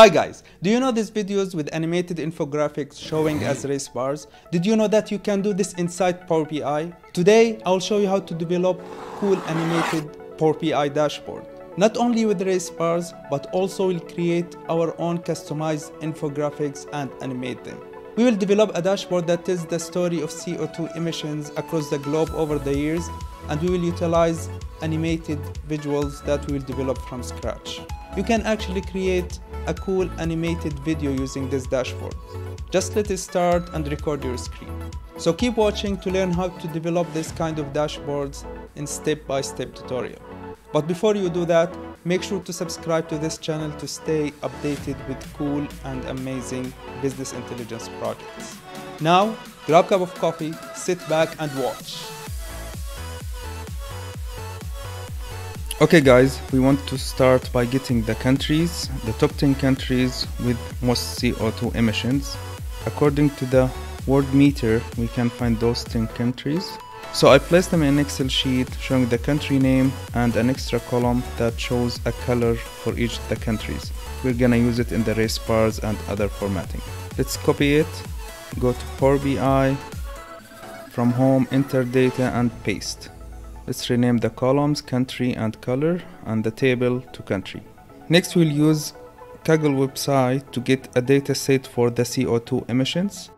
Hi guys, do you know these videos with animated infographics showing as race bars? Did you know that you can do this inside Power BI? Today, I'll show you how to develop cool animated Power BI dashboard. Not only with race bars, but also we'll create our own customized infographics and animate them. We will develop a dashboard that tells the story of CO2 emissions across the globe over the years, and we will utilize animated visuals that we will develop from scratch. You can actually create a cool animated video using this dashboard. Just let it start and record your screen. So keep watching to learn how to develop this kind of dashboards in step-by-step tutorial. But before you do that, make sure to subscribe to this channel to stay updated with cool and amazing business intelligence projects. Now, grab a cup of coffee, sit back and watch. Okay guys, we want to start by getting the countries, the top 10 countries with most CO2 emissions. According to the world meter, we can find those 10 countries. So I placed them in an Excel sheet showing the country name and an extra column that shows a color for each of the countries. We're gonna use it in the race bars and other formatting. Let's copy it, go to Power BI, from home, enter data and paste. Let's rename the columns country and color and the table to country. Next we'll use Kaggle website to get a data set for the CO2 emissions.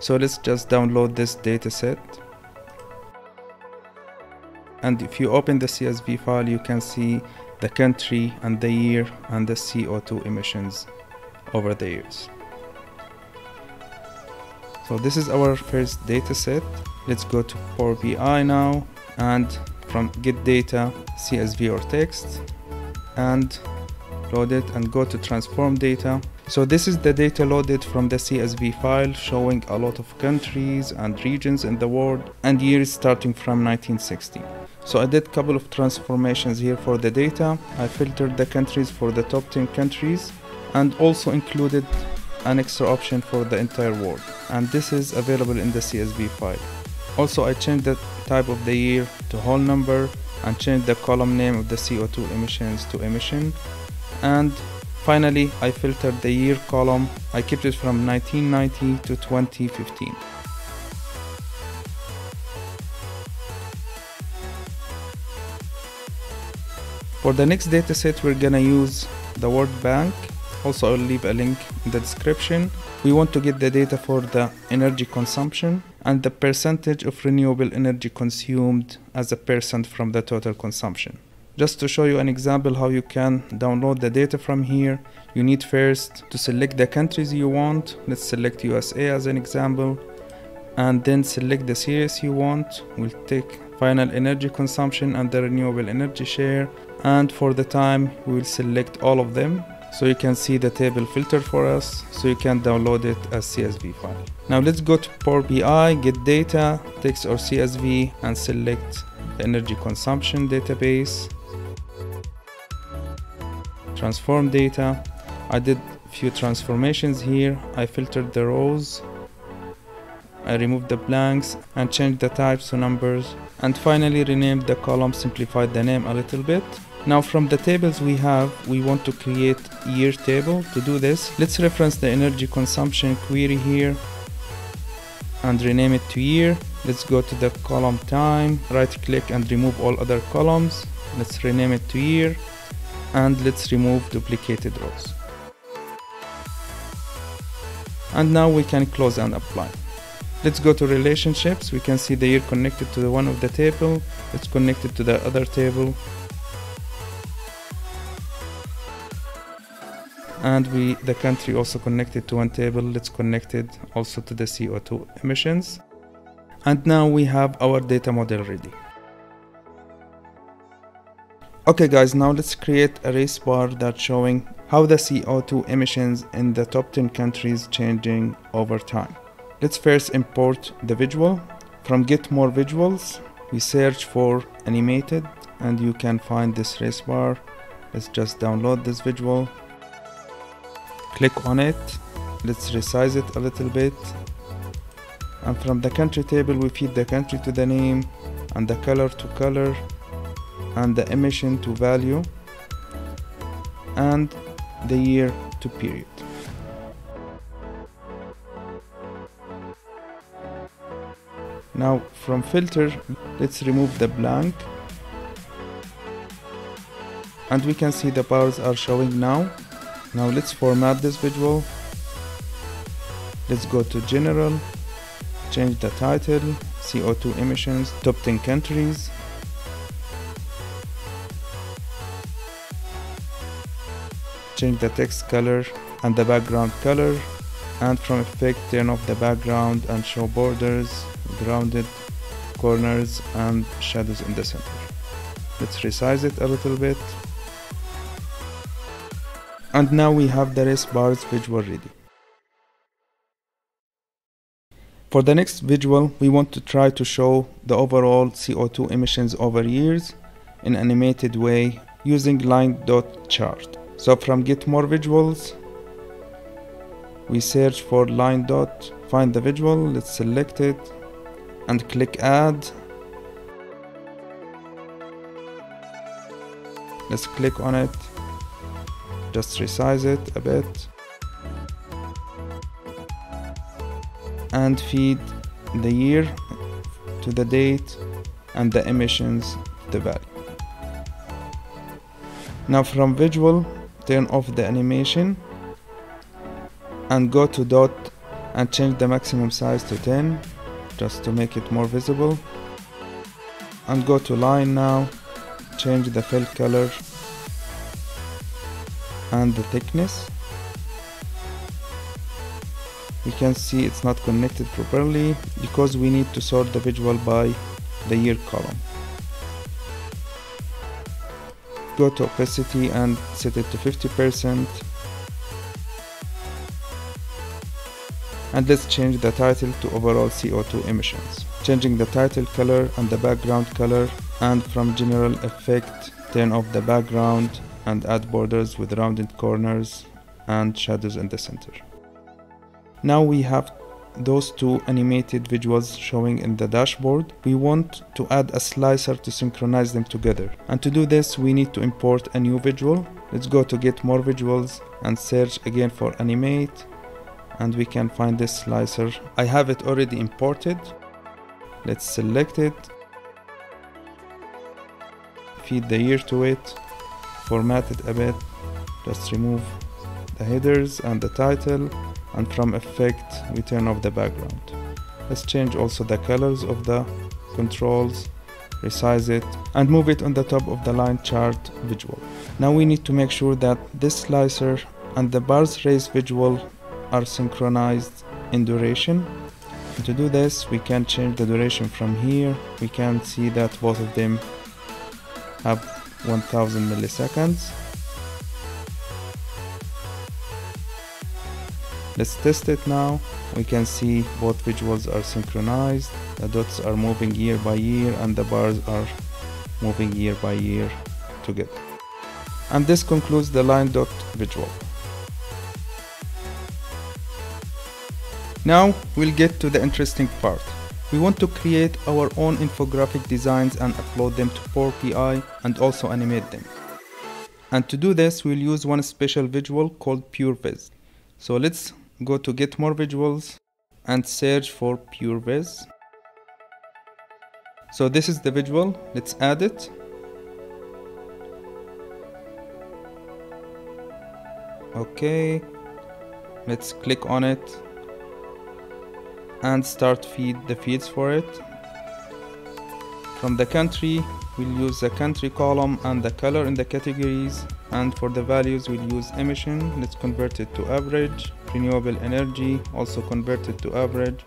So let's just download this data set. And if you open the CSV file, you can see the country and the year and the CO2 emissions over the years. So this is our first data set. Let's go to Power BI now and from get data, CSV or text, and load it and go to transform data. So this is the data loaded from the CSV file showing a lot of countries and regions in the world and years starting from 1960. So I did a couple of transformations here for the data. I filtered the countries for the top 10 countries and also included an extra option for the entire world, and this is available in the CSV file. Also I changed the type of the year to whole number and changed the column name of the CO2 emissions to emission, and finally I filtered the year column. I kept it from 1990 to 2015. For the next dataset we're gonna use the World Bank. Also, I'll leave a link in the description. We want to get the data for the energy consumption and the percentage of renewable energy consumed as a percent from the total consumption. Just to show you an example how you can download the data from here, you need first to select the countries you want. Let's select USA as an example, and then select the series you want. We'll take final energy consumption and the renewable energy share, and for the time we'll select all of them. So you can see the table filter for us, so you can download it as CSV file. Now let's go to Power BI, get data, text or CSV, and select the energy consumption database, transform data. I did a few transformations here. I filtered the rows, I removed the blanks and changed the types to numbers, and finally renamed the column, simplified the name a little bit. Now from the tables we want to create year table. To do this, let's reference the energy consumption query here and rename it to year. Let's go to the column time, right click and remove all other columns. Let's rename it to year and let's remove duplicated rows. And now we can close and apply. Let's go to relationships. We can see the year connected to the one of the table. It's connected to the other table. And the country also connected to one table. Let's connect it also to the CO2 emissions. And now we have our data model ready. Okay guys, now let's create a race bar that's showing how the CO2 emissions in the top 10 countries changing over time. Let's first import the visual. From get more visuals, we search for animated and you can find this race bar. Let's just download this visual. Click on it, let's resize it a little bit, and from the country table we feed the country to the name and the color to color and the emission to value. and the year to period. Now from filter, let's remove the blank, and we can see the bars are showing now. Now let's format this visual. Let's go to general, change the title, CO2 emissions, top 10 countries. Change the text color and the background color, and from effect turn off the background and show borders, grounded, corners and shadows in the center. Let's resize it a little bit. And now we have the rest bars visual ready. For the next visual, we want to try to show the overall CO2 emissions over years in an animated way using LineDot chart. So from Get More Visuals, we search for LineDot, find the visual, let's select it and click Add. Let's click on it, just resize it a bit and feed the year to the date and the emissions to the value. Now from visual, turn off the animation and go to dot and change the maximum size to 10 just to make it more visible, and go to line now, change the fill color and the thickness. We can see it's not connected properly because we need to sort the visual by the year column. Go to opacity and set it to 50%, and let's change the title to overall CO2 emissions, changing the title color and the background color, and from general effect turn off the background and add borders with rounded corners and shadows in the center. Now we have those two animated visuals showing in the dashboard. We want to add a slicer to synchronize them together, and to do this we need to import a new visual. Let's go to Get More Visuals and search again for Animate, and we can find this slicer. I have it already imported. Let's select it, feed the year to it, format it a bit, just remove the headers and the title, and from effect we turn off the background. Let's change also the colors of the controls, resize it and move it on the top of the line chart visual. Now we need to make sure that this slicer and the bars race visual are synchronized in duration. And to do this we can change the duration from here. We can see that both of them have 1000 milliseconds. Let's test it now. We can see both visuals are synchronized. The dots are moving year by year and the bars are moving year by year together. And this concludes the LineDot visual. Now we'll get to the interesting part. We want to create our own infographic designs and upload them to Power BI and also animate them. And to do this we'll use one special visual called PureViz. So let's go to Get More Visuals and search for PureViz. So this is the visual, let's add it. Okay, let's click on it and start feed the fields for it. From the country, we'll use the country column and the color in the categories, and for the values we'll use emission, let's convert it to average, renewable energy, also convert it to average,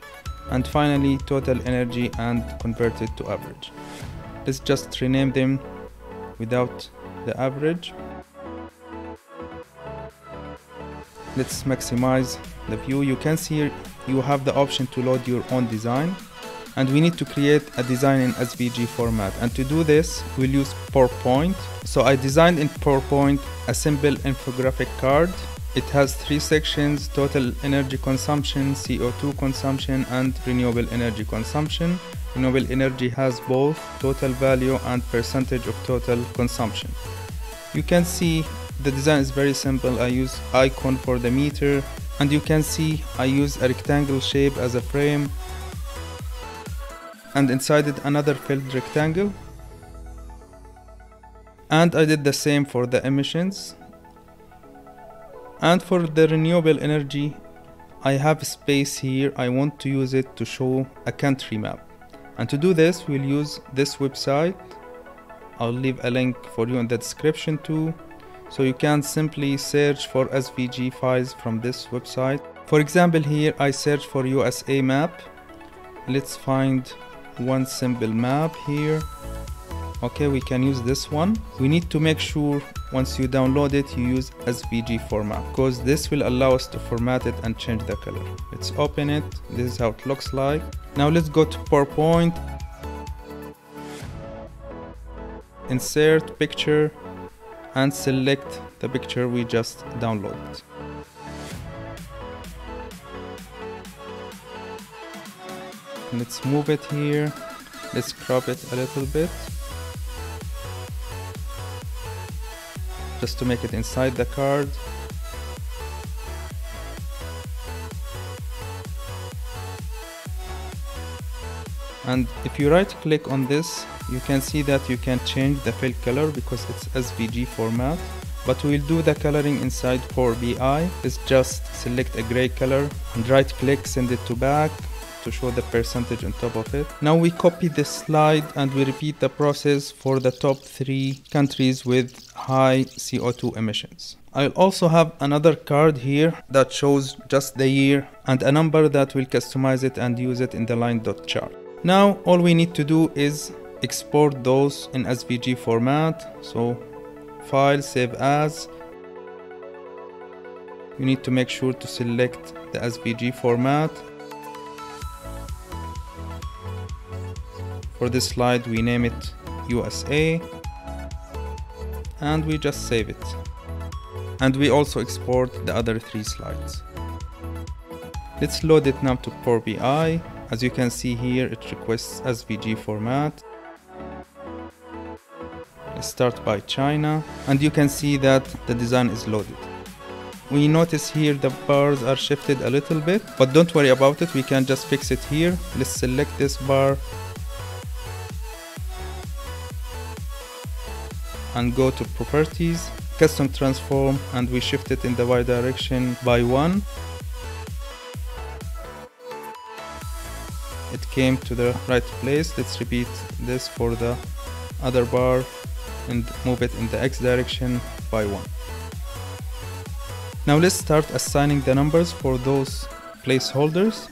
and finally total energy and convert it to average. Let's just rename them without the average. Let's maximize the view. You can see here you have the option to load your own design, and we need to create a design in SVG format, and to do this we'll use PowerPoint. So I designed in PowerPoint a simple infographic card. It has 3 sections: total energy consumption, CO2 consumption and renewable energy consumption. Renewable energy has both total value and percentage of total consumption. You can see The design is very simple. I use icon for the meter, and you can see I use a rectangle shape as a frame, and inside it another filled rectangle. And I did the same for the emissions. And for the renewable energy, I have space here. I want to use it to show a country map. And to do this, we'll use this website. I'll leave a link for you in the description too. So you can simply search for SVG files from this website. For example, here I search for USA map. Let's find one simple map here. Okay, we can use this one. We need to make sure once you download it, you use SVG format, because this will allow us to format it and change the color. Let's open it. This is how it looks like. Now let's go to PowerPoint. Insert picture and select the picture we just downloaded. Let's move it here. Let's crop it a little bit, just to make it inside the card. And if you right click on this, you can see that you can change the fill color because it's SVG format, but we'll do the coloring inside Power BI. It's just select a gray color and right click, send it to back to show the percentage on top of it. Now we copy this slide and we repeat the process for the top 3 countries with high CO2 emissions. I'll also have another card here that shows just the year and a number that will customize it and use it in the LineDot chart. Now all we need to do is export those in SVG format. So file, save as. You need to make sure to select the SVG format. For this slide, we name it USA, and we just save it. And we also export the other 3 slides. Let's load it now to Power BI. As you can see here, it requests SVG format. Let's start by China, and you can see that the design is loaded. We notice here the bars are shifted a little bit, but don't worry about it. We can just fix it here. Let's select this bar and go to properties, custom transform, and we shift it in the Y direction by 1. It came to the right place. Let's repeat this for the other bar and move it in the X direction by 1. Now let's start assigning the numbers for those placeholders.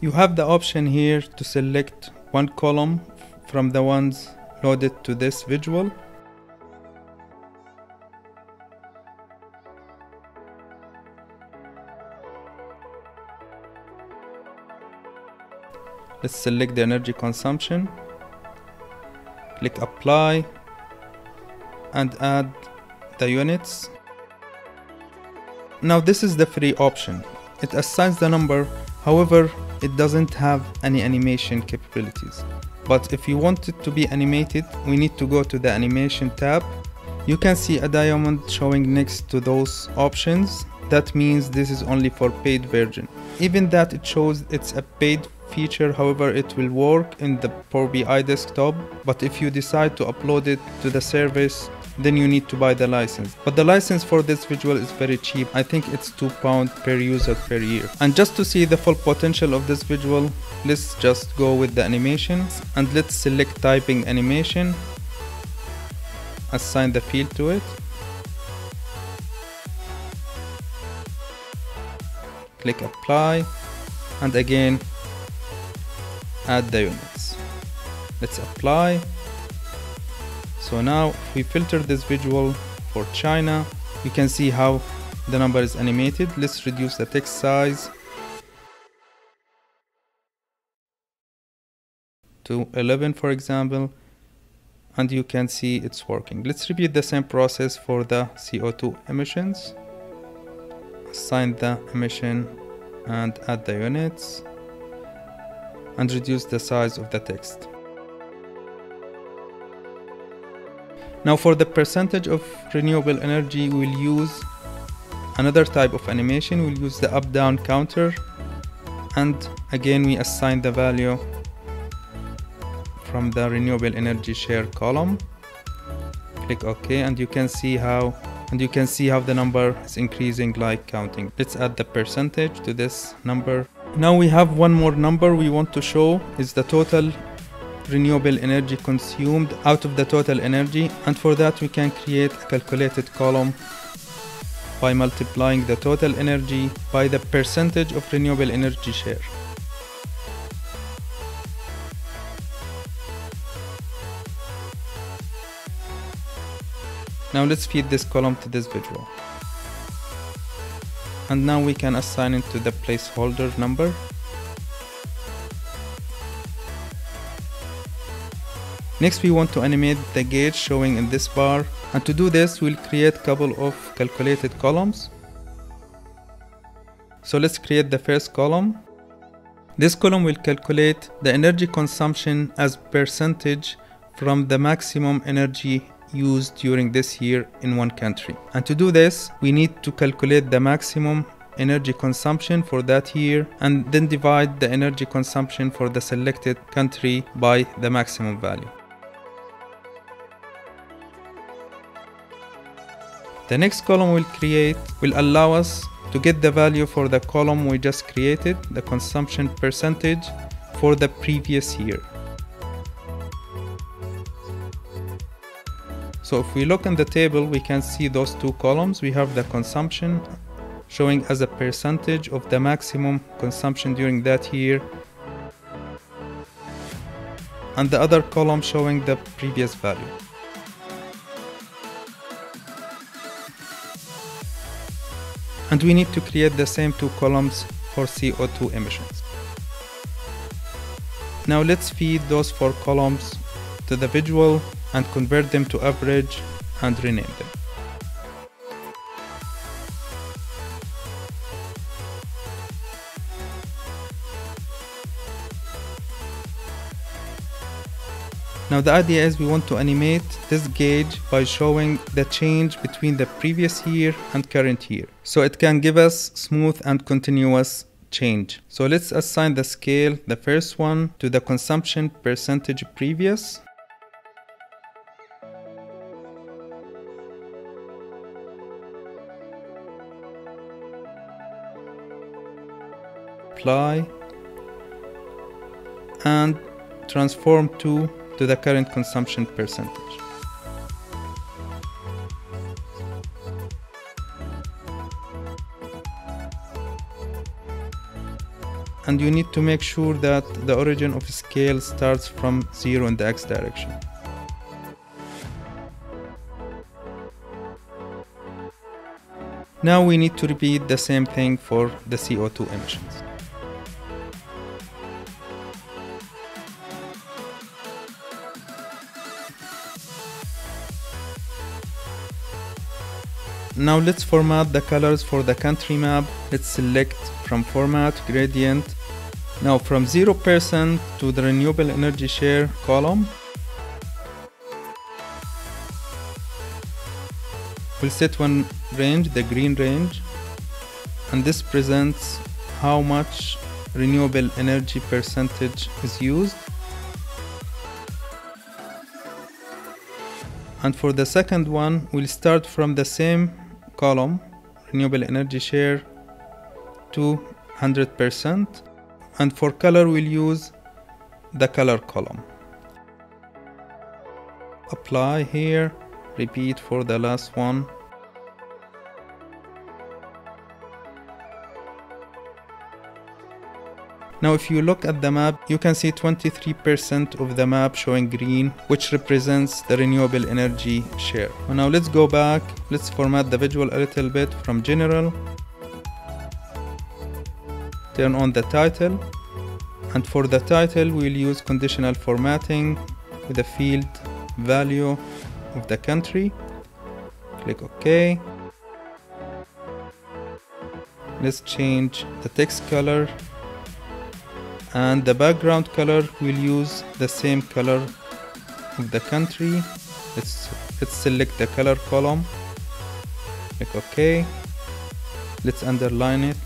You have the option here to select one column from the ones loaded to this visual. Let's select the energy consumption, click apply, and add the units. Now this is the free option. It assigns the number, however, it doesn't have any animation capabilities. But if you want it to be animated, we need to go to the animation tab. You can see a diamond showing next to those options. That means this is only for paid version. Even that it shows it's a paid feature, however, it will work in the Power BI desktop. But if you decide to upload it to the service, then you need to buy the license. But the license for this visual is very cheap. I think it's £2 per user per year. And just to see the full potential of this visual, let's just go with the animations and let's select typing animation, assign the field to it, click apply, and again add the units. Let's apply. So now if we filter this visual for China, you can see how the number is animated. Let's reduce the text size to 11, for example, and you can see it's working. Let's repeat the same process for the CO2 emissions. Assign the emission and add the units and reduce the size of the text. Now for the percentage of renewable energy, we will use another type of animation. We'll use the up-down counter, and again we assign the value from the renewable energy share column. Click OK, and you can see how the number is increasing like counting. Let's add the percentage to this number. Now we have one more number we want to show is the total renewable energy consumed out of the total energy, and for that we can create a calculated column by multiplying the total energy by the percentage of renewable energy share. Now let's feed this column to this visual. And now we can assign it to the placeholder number. Next we want to animate the gauge showing in this bar, and to do this we'll create a couple of calculated columns. So let's create the first column. This column will calculate the energy consumption as percentage from the maximum energy used during this year in one country, and to do this we need to calculate the maximum energy consumption for that year and then divide the energy consumption for the selected country by the maximum value. The next column we'll create will allow us to get the value for the column we just created, the consumption percentage for the previous year. So if we look in the table, we can see those two columns. We have the consumption showing as a percentage of the maximum consumption during that year, and the other column showing the previous value. And we need to create the same two columns for CO2 emissions. Now let's feed those four columns to the visual and convert them to average and rename them. Now the idea is we want to animate this gauge by showing the change between the previous year and current year, so it can give us smooth and continuous change. So let's assign the scale, the first one, to the consumption percentage previous. Apply and transform to the current consumption percentage. And you need to make sure that the origin of scale starts from 0 in the X direction. Now we need to repeat the same thing for the CO2 emissions. Now let's format the colors for the country map. Let's select from format, gradient. Now from 0% to the renewable energy share column, we'll set one range, the green range, and this presents how much renewable energy percentage is used. And for the second one, we'll start from the same column, renewable energy share to 100%, and for color we'll use the color column. Apply here, repeat for the last one. Now if you look at the map, you can see 23% of the map showing green, which represents the renewable energy share. Now let's go back, let's format the visual a little bit. From general, turn on the title, and for the title we'll use conditional formatting with the field value of the country. Click OK. Let's change the text color, and the background color will use the same color of the country. Let's Let's select the color column, click OK. Let's underline it,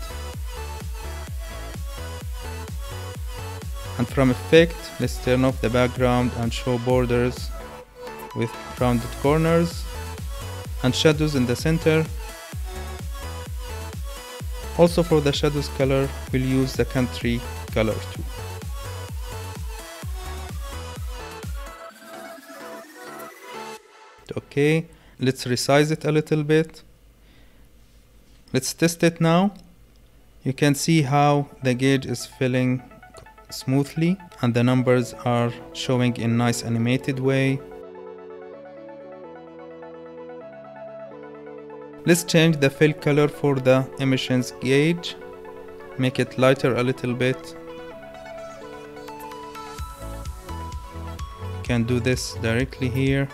and from effect let's turn off the background and show borders with rounded corners and shadows in the center. Also for the shadows color, we'll use the country color too. Okay, let's resize it a little bit. Let's test it now. You can see how the gauge is filling smoothly and the numbers are showing in a nice animated way. Let's change the fill color for the emissions gauge, make it lighter a little bit. You can do this directly here.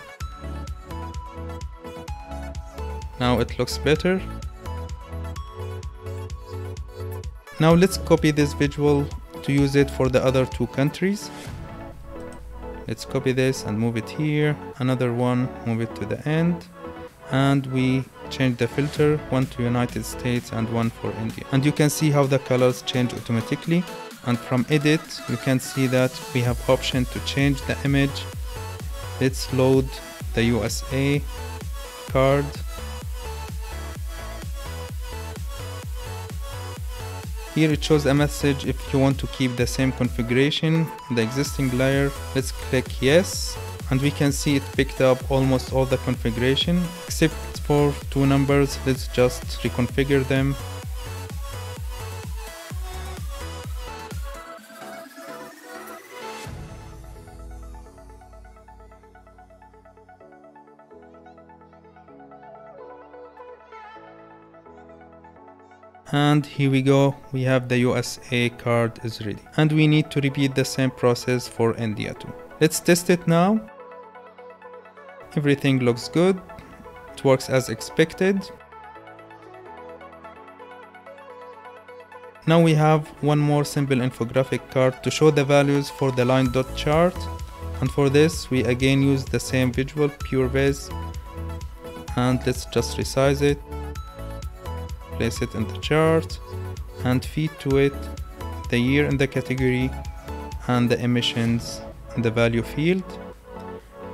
Now it looks better. Now let's copy this visual to use it for the other two countries. Let's copy this and move it here, another one, move it to the end, and we change the filter, one to United States and one for India. And you can see how the colors change automatically. And from edit, you can see that we have option to change the image. Let's load the USA card. Here it shows a message if you want to keep the same configuration in the existing layer. Let's click yes. And we can see it picked up almost all the configuration except for two numbers. Let's just reconfigure them. And here we go, we have the USA card is ready. And we need to repeat the same process for India too. Let's test it now. Everything looks good, it works as expected. Now we have one more simple infographic card to show the values for the line dot chart, and for this we again use the same visual PureViz, and let's just resize it, place it in the chart, and feed to it the year in the category and the emissions in the value field,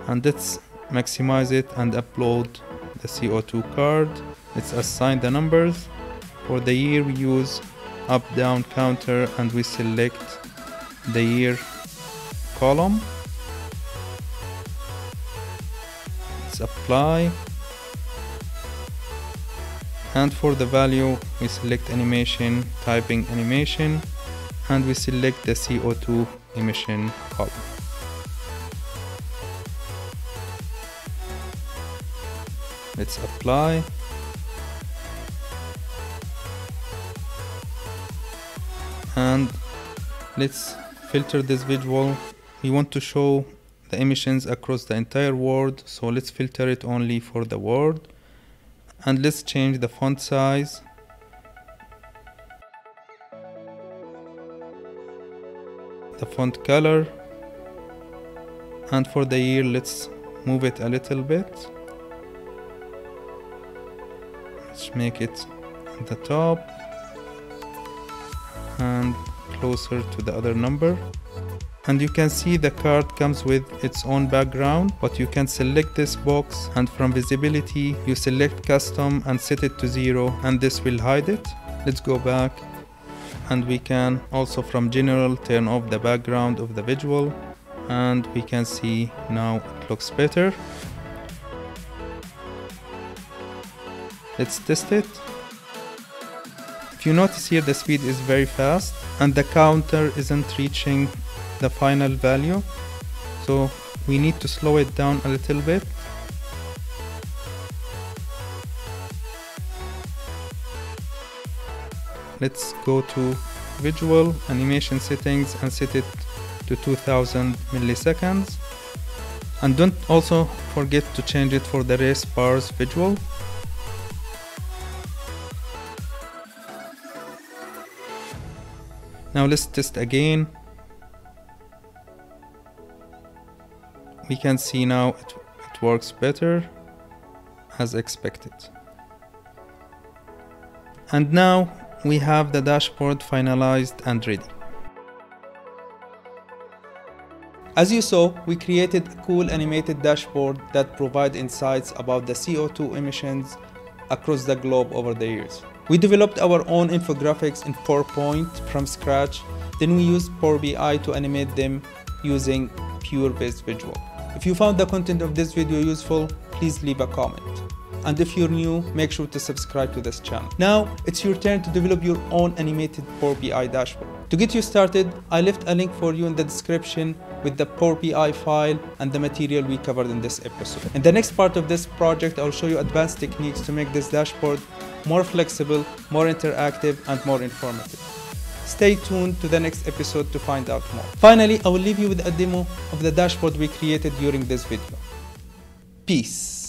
and let's maximize it and upload the CO2 card. Let's assign the numbers. For the year we use up down counter and we select the year column. Let's apply, and for the value we select animation, typing animation, and we select the CO2 emission column. Let's apply. And let's filter this visual. We want to show the emissions across the entire world, so let's filter it only for the world. And let's change the font size. The font color. And for the year, let's move it a little bit. Let's make it at the top and closer to the other number. And you can see the card comes with its own background, but you can select this box, and from visibility you select custom and set it to 0, and this will hide it. Let's go back, and we can also from general turn off the background of the visual, and we can see now it looks better. Let's test it. If you notice here, the speed is very fast and the counter isn't reaching the final value, so we need to slow it down a little bit. Let's go to visual animation settings and set it to 2000 milliseconds. And don't also forget to change it for the race bars visual. Now let's test again. We can see now it works better as expected. And now we have the dashboard finalized and ready. As you saw, we created a cool animated dashboard that provides insights about the CO2 emissions across the globe over the years. We developed our own infographics in PowerPoint from scratch, then we used Power BI to animate them using PureViz visual. If you found the content of this video useful, please leave a comment. And if you're new, make sure to subscribe to this channel. Now, it's your turn to develop your own animated Power BI dashboard. To get you started, I left a link for you in the description with the Power BI file and the material we covered in this episode. In the next part of this project, I'll show you advanced techniques to make this dashboard more flexible, more interactive, and more informative. Stay tuned to the next episode to find out more. Finally, I will leave you with a demo of the dashboard we created during this video. Peace.